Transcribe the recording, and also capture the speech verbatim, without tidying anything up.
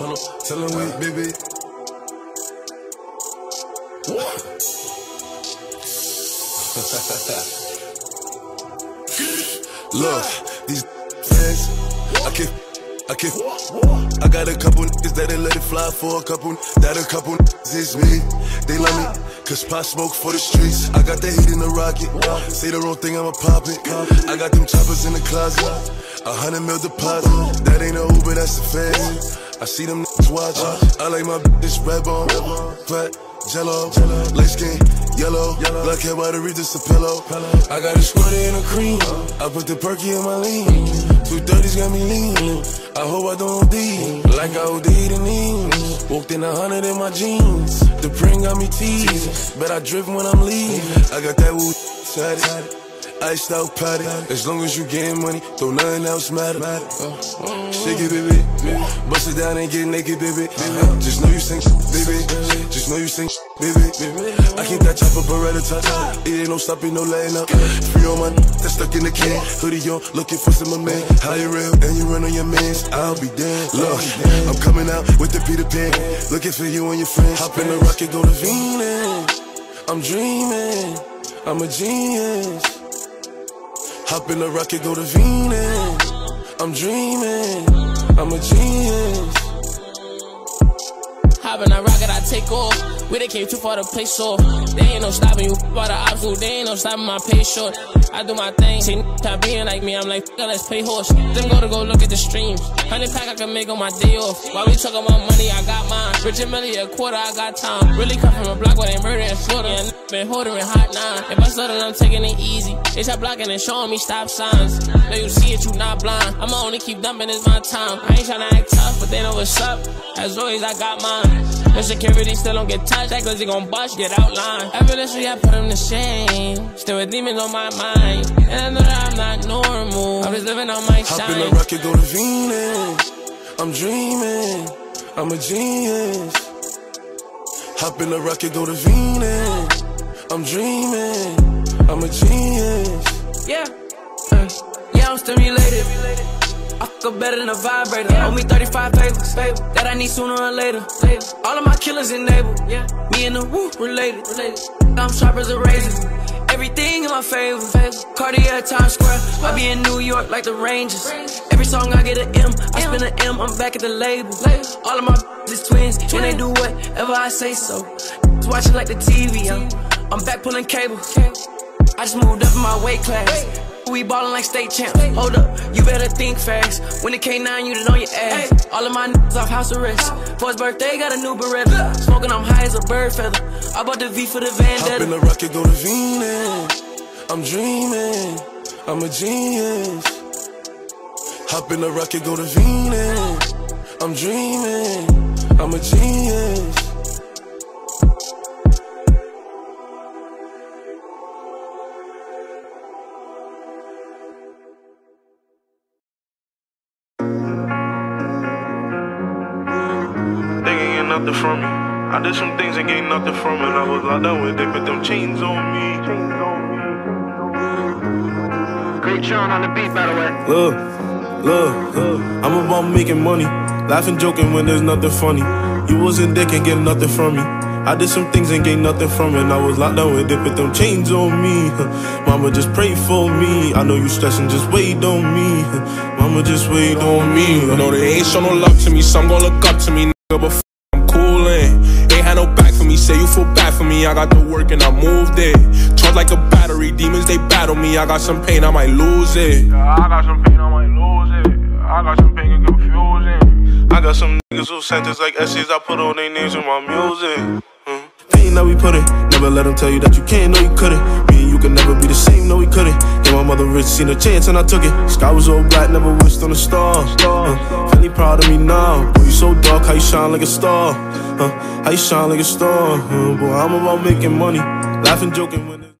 Tell him, tell him we, baby. What? Look, these fans, I can't, I can't. I got a couple niggas that ain't let it fly for a couple. That a couple niggas is me, they love me. Cause Pop Smoke for the streets. I got the heat in the rocket. Say the wrong thing, I'ma pop it. I got them choppers in the closet. A hundred mil deposit. That ain't a Uber, that's a fan. I see them niggas watching. I like my bitch red bone, fat, jello, light skin, yellow, black hair, water, read this a pillow. I got a squirty and a cream. I put the perky in my lean. Two thirties got me lean. I hope I don't O D, like I O D the knees. Walked in a hundred in my jeans. The print got me teasing, but I drift when I'm leaving. I got that woo saddie. Iced out patty. As long as you getting money, don't nothing else matter. Shake it, baby. Bust it down and get naked, baby. Just know you sing, baby. Just know you sing, baby. I keep that chopper Beretta touch. It ain't no stopping, no laying up. Free on my that's stuck in the can. Hoodie on, looking for some of my man. How you real and you run on your mans? I'll be damned. Look, I'm coming out with the Peter Pan. Looking for you and your friends. Hop in the rocket, go to Venus. I'm dreaming. I'm a genius. Hop in the rocket, go to Venus. I'm dreaming, I'm a genius. Hop in the rocket, I take off. We done came too far to play short. They ain't no stopping you by the obstacle. They ain't no stopping my pay short. I do my thing. See, stop being like me. I'm like, fuck, let's play horse. Them go to go look at the streams. Hundred pack I can make on my day off. While we talking about money, I got mine. Rich and Millie, a quarter, I got time. Really come from a block where they murder and slaughter. And been holding it hot nine. If I slaughter, I'm taking it easy. They start blocking and showing me stop signs. Now you see it, you not blind. I'ma only keep dumping, it's my time. I ain't tryna act tough, but they know what's up. As always, I got mine. The security still don't get touched. That cause they gon' bust, get outlined. Every history I put them to shame. Still with demons on my mind. And I know that I'm not normal. I'm just living on my shine. Hop in the rocket, go to Venus. I'm dreaming, I'm a genius. Hop in the rocket, go to Venus. I'm dreaming, I'm a genius. Yeah, uh, yeah, I'm stimulated. I fuck up better than a vibrator. Owe me thirty-five favors that I need sooner or later. All of my killers enabled. Me and the woo related. I'm sharp as a razor. Everything in my favor. Cartier, Times Square. I be in New York like the Rangers. Every song I get an M. I spin an M. I'm back at the label. All of my is twins, and they do whatever I say so. Watching like the T V. I'm, I'm back pulling cable. I just moved up in my weight class. We ballin' like state champs. Hold up, you better think fast. When the K nine, you done on your ass. All of my niggas off house arrest. For his birthday, got a new Beretta. Smoking, I'm high as a bird feather. I bought the V for the Vandetta. Hop in the rocket, go to Venus. I'm dreaming, I'm a genius. Hop in the rocket, go to Venus. I'm dreaming, I'm a genius. Nothing from me. I did some things and gained nothing from it. I was locked up with. They put them chains on me. Great Sean on the beat, by the way. Look, look, look. I'm about making money, laughing, joking when there's nothing funny. You wasn't dick and get nothing from me. I did some things and gained nothing from it. I was locked down with it, put them chains on me. Mama just pray for me. I know you stressing, just wait on me. Mama just wait on me. I know they ain't show no love to me, some gon' look up to me, nigga, but no back for me, say you feel bad for me. I got the work and I moved it. Charged like a battery, demons they battle me. I got some pain, I might lose it. Yeah, I got some pain, I might lose it. I got some pain and confusion. I got some niggas who sentence like essays. I put all their names in my music. Mm. Pain that we put in. Never let them tell you that you can't, no you couldn't. Me and you could never be the same, no we couldn't. Yeah, my mother rich, seen a chance and I took it. Sky was all black, never wished on a star. Uh, Finally proud of me now. Boy, you so dark, how you shine like a star. Uh, how you shine like a star, uh, boy, I'm about making money, laughing, joking when